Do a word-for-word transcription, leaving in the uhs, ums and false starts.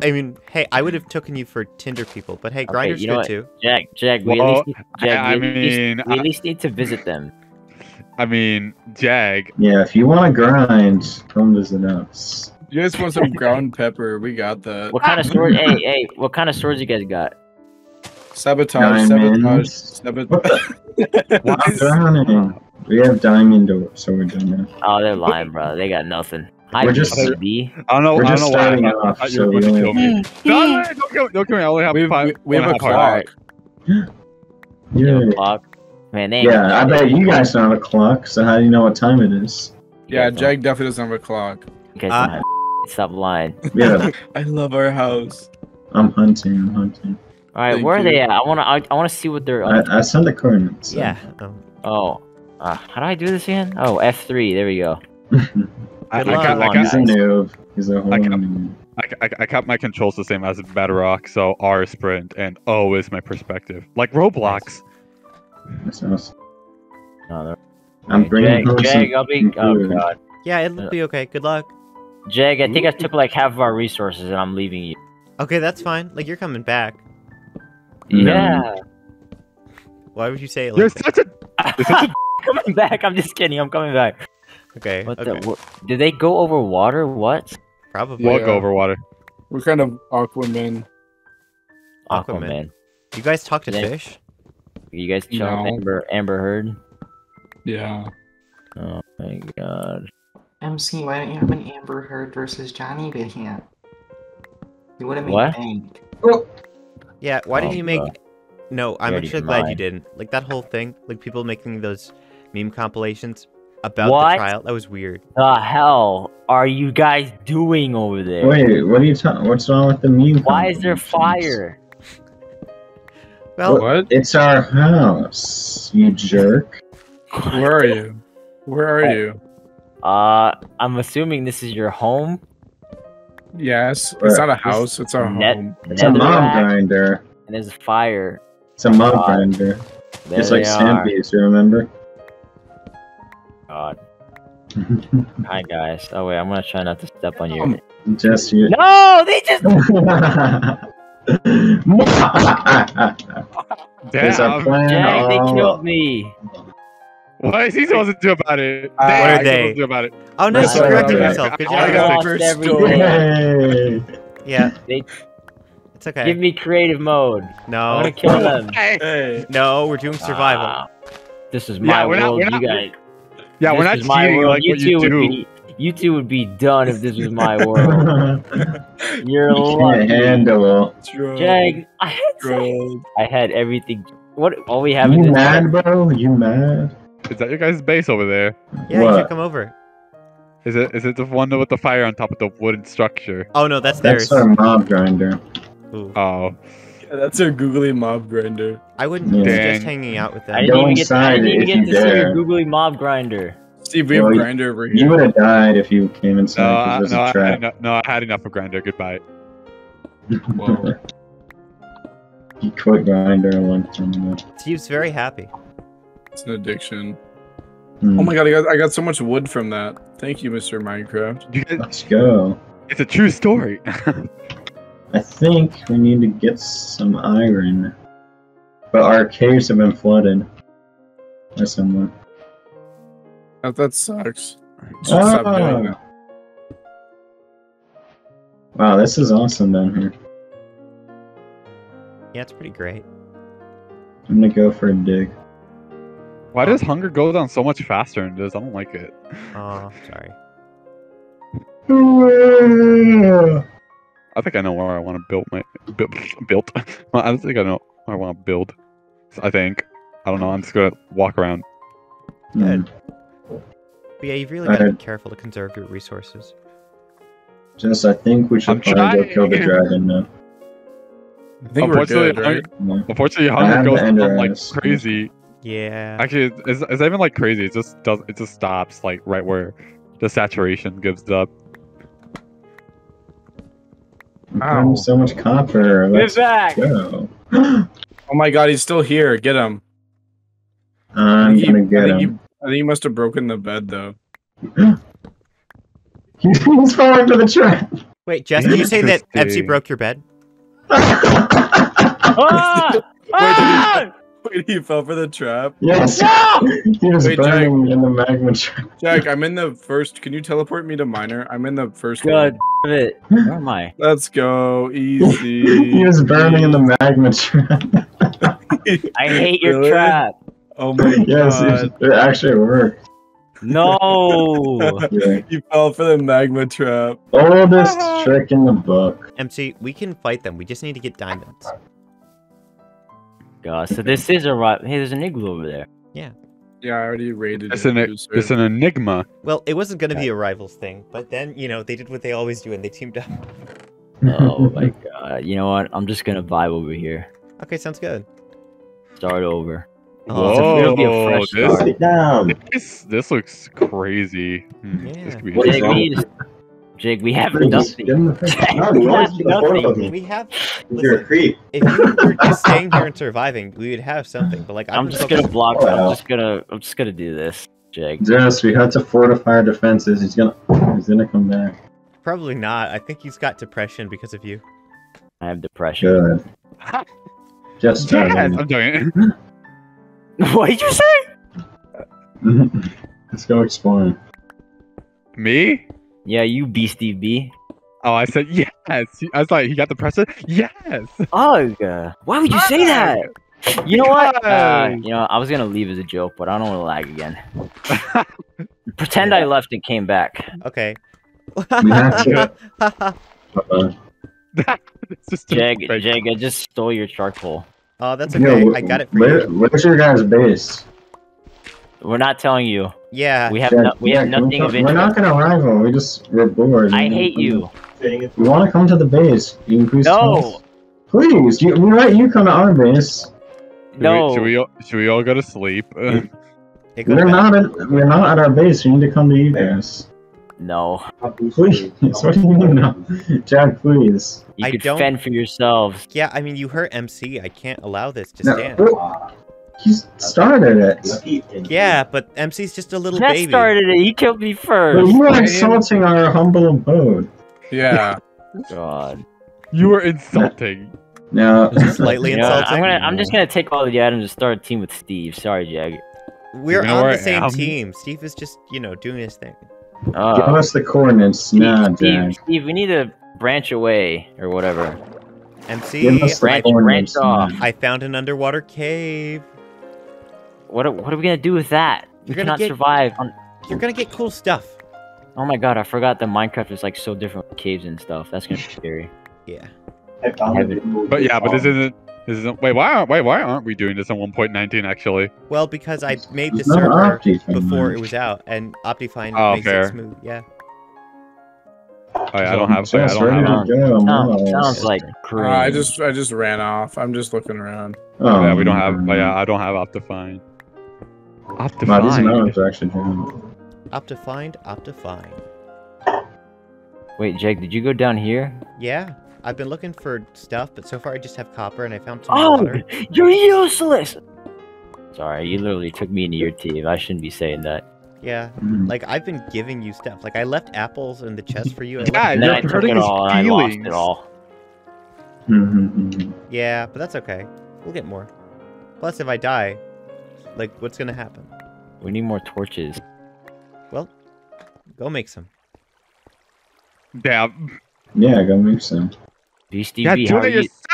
I mean, hey, I would have taken you for Tinder people, but hey, okay, Grindr's you know good what? too. Jegg, Jegg, we well, at least, Jegg, I, I we mean, least, we at least need to visit them. I mean, Jegg. Yeah, if you want to grind, come visit us. You guys want some ground pepper? We got that. What kind of swords? hey, hey, what kind of swords you guys got? Sabotage, diamond. sabotage, sabotage. We have diamond swords in there. Oh, they're lying, bro. They got nothing. We're just, I don't know, we're just I don't know starting why. off, I, so we only have... Me. No, don't kill me, don't kill me, I only have we, five. We, we have a clock. Yeah. You have a clock? Man, they yeah, I bet you guys don't have a clock, so how do you know what time it is? Yeah, Jegg definitely doesn't have a clock. Okay, uh, stop lying. Yeah. I love our house. I'm hunting, I'm hunting. Alright, where you. are they at? I wanna, I, I wanna see what they're... I, I sent the coordinates. So. Yeah. Oh. Uh, how do I do this again? Oh, F three, there we go. I, I, got, I, got, He's a noob. He's a I, got, I, I got my controls the same as Batarok, so R is sprint and O is my perspective. Like Roblox. That's awesome. No, I'm okay. bringing Jegg, Jegg, I'll be... Oh, God. Yeah, it'll be okay. Good luck. Jegg, I think I took like half of our resources and I'm leaving you. Okay, that's fine. Like, you're coming back. Yeah. yeah. Why would you say it like You're that? such a... You're such a coming back. I'm just kidding. I'm coming back. Okay. What okay. The, what, did they go over water? What? Probably. We'll yeah. go over water. We're kind of Aquaman. Aquaman. You guys talk to they, fish? You guys talk no. Amber Amber Heard? Yeah. Oh my God. M C, why don't you have an Amber Heard versus Johnny Behant? You wouldn't make bank. Oh. Yeah. Why oh, didn't you make? Uh, no, I'm actually glad mine. you didn't. Like that whole thing. Like people making those meme compilations. About what? the trial? That was weird. The hell are you guys doing over there? Wait, what are you talking? What's wrong with the meme? Why is there fire? Well, what? It's our house, you jerk. Where are you? Where are hey. you? Uh, I'm assuming this is your home. Yes, Where? it's not a house. It's our net, home. It's a mob grinder. And there's a fire. It's a mob uh, grinder. It's like Sandbeast, you remember? God. Hi guys. Oh wait, I'm gonna try not to step on your. Just you. No, they just. Damn. Dang, they killed me. What is he supposed to do about it? Uh, what are they? Do about it? Oh no, you corrected yourself. Good job. I got first story. Yeah. They... It's okay. Give me creative mode. No. I'm gonna kill them. Hey. No, we're doing survival. Uh, this is my yeah, we're world. Not, we're you not... guys. Yeah, this we're not cheating like you what you do. Be, you two would be done if this was my world. You're lucky. Jegg, I had, I had everything. What? All we have. You is mad, this bro? You mad? Is that your guys' base over there? Yeah, what? you should come over. Is it? Is it the one with the fire on top of the wooden structure? Oh no, that's theirs. That's our mob grinder. Ooh. Oh. Yeah, that's our googly mob grinder. I wouldn't yeah. suggest hanging out with that. I didn't Go even get to, I didn't even get to see your googly mob grinder. Steve, we have no, grinder over here. You would have died if you came inside. No, I, no, I, no, no, I had enough of grinder. Goodbye. Whoa. He quit grinder a long time ago. Steve's very happy. It's an addiction. Hmm. Oh my God, I got, I got so much wood from that. Thank you, Mister Minecraft. You guys, Let's go. It's a true story. I think we need to get some iron. But our caves have been flooded. By someone. That, that sucks. So oh. stop doing that. Wow, this is awesome down here. Yeah, it's pretty great. I'm gonna go for a dig. Why does hunger go down so much faster in this? I don't like it. Oh, sorry. I think I know where I want to build my build. build. I don't think I know where I want to build. I think I don't know. I'm just gonna walk around. Good. But yeah, you've really got to be careful to conserve your resources. Just, I think we should probably go kill the dragon now. I think unfortunately, we're good, right? Unfortunately, hunger goes down like crazy. Yeah. Actually, it's, it's even like crazy. It just does. It just stops like right where the saturation gives up. Wow. So much copper. Let's back. go. Oh my God, he's still here. Get him. I'm gonna get I think him. He, I think he must have broken the bed, though. He's falling to the trap. Wait, Jess, did you say that M C broke your bed? Ah! Ah! Wait, he fell for the trap? Yes. No! He was Wait, burning Jegg. in the magma trap. Jegg, I'm in the first... Can you teleport me to Miner? I'm in the first... God damn it. Where am I? Let's go. Easy. He was burning in the magma trap. I hate your really? trap. Oh my yes, god. Yes, it actually worked. No! Yeah. You fell for the magma trap. Oldest trick in the book. M C, we can fight them. We just need to get diamonds. God, so this is a right. Hey, there's an igloo over there. Yeah. Yeah, I already raided it. It's, it's an enigma. Well, it wasn't going to be a rivals thing, but then, you know, they did what they always do and they teamed up. Oh my god. You know what? I'm just going to vibe over here. Okay, sounds good. Start over. Oh, it'll be a fresh this, sit down. This, this looks crazy. Hmm, yeah. This could be Jegg, Jegg, we have nothing. We have You're a creep. If you were just staying here and surviving, we would have something. But like, I'm, I'm just gonna, gonna block. That. I'm just gonna. I'm just gonna do this, Jegg. Yes, we had to fortify our defenses. He's gonna. He's gonna come back. Probably not. I think he's got depression because of you. I have depression. Good. Just. Yes, I'm doing it. What did you say? Let's go exploring. Me? Yeah, you beastie B. Oh, I said yes. I was like, he got the presser? Yes. Oh, yeah. Why would you say that? You know what? Uh, you know, I was gonna leave as a joke, but I don't want to lag again. Pretend I left and came back. Okay. Jegg, Jegg, I just stole your charcoal. Oh, that's okay. Yo, I got it for where, you. Where's your guys' base? We're not telling you. Yeah. We have yeah, no, we yeah, have nothing of interest. We're not gonna rival. We just we're bored. I hate you. To, we want to come to the base. You increase. No. Place. Please, you, we let you come to our base. Should no. We, should we all, should we all go to sleep? We're not at, we're not at our base. We need to come to you guys. No. Please. What do you mean no? Jegg, please. You could fend for yourselves. Yeah, I mean, you hurt M C. I can't allow this to stand. No, he started it. Yeah, but M C's just a little baby. That started it. He killed me first. But you were insulting our humble abode. Yeah. God. You were insulting. No. Slightly insulting. I'm, gonna, I'm just going to take all the items and start a team with Steve. Sorry, Jegg. We're you know, on the right, same I'm... team. Steve is just, you know, doing his thing. Uh, Give us the coordinates, Steve, nah, Steve, Jegg. Steve, we need to branch away or whatever. M C, branch, branch off. I found an underwater cave. What? Are, what are we gonna do with that? You're we cannot get, survive. On... You're gonna get cool stuff. Oh my god, I forgot that Minecraft is like so different with caves and stuff. That's gonna be scary. Yeah. I found it. But yeah, but this isn't. This isn't. Wait, why? Wait, why aren't we doing this on one point nineteen actually? Well, because I made the server before it was out, and Optifine oh, makes fair. it smooth. Yeah. Oh, yeah, I don't have. Wait, I don't have. No, sounds like uh, I just, I just ran off. I'm just looking around. Oh, yeah, we don't have. Yeah, I don't have Optifine. Optifine. No, actually Optifine. Optifine. Wait, Jegg, did you go down here? Yeah. I've been looking for stuff, but so far I just have copper and I found some oh, water. Oh, you're useless! Sorry, you literally took me into your team. I shouldn't be saying that. Yeah, mm. like I've been giving you stuff. Like I left apples in the chest for you. And yeah, you're hurting his all, feelings. I lost it all. Mm-hmm. Yeah, but that's okay. We'll get more. Plus, if I die, like what's gonna happen? We need more torches. Well, go make some. Damn. Yeah, go make some. Beastie yeah, B, do it yourself.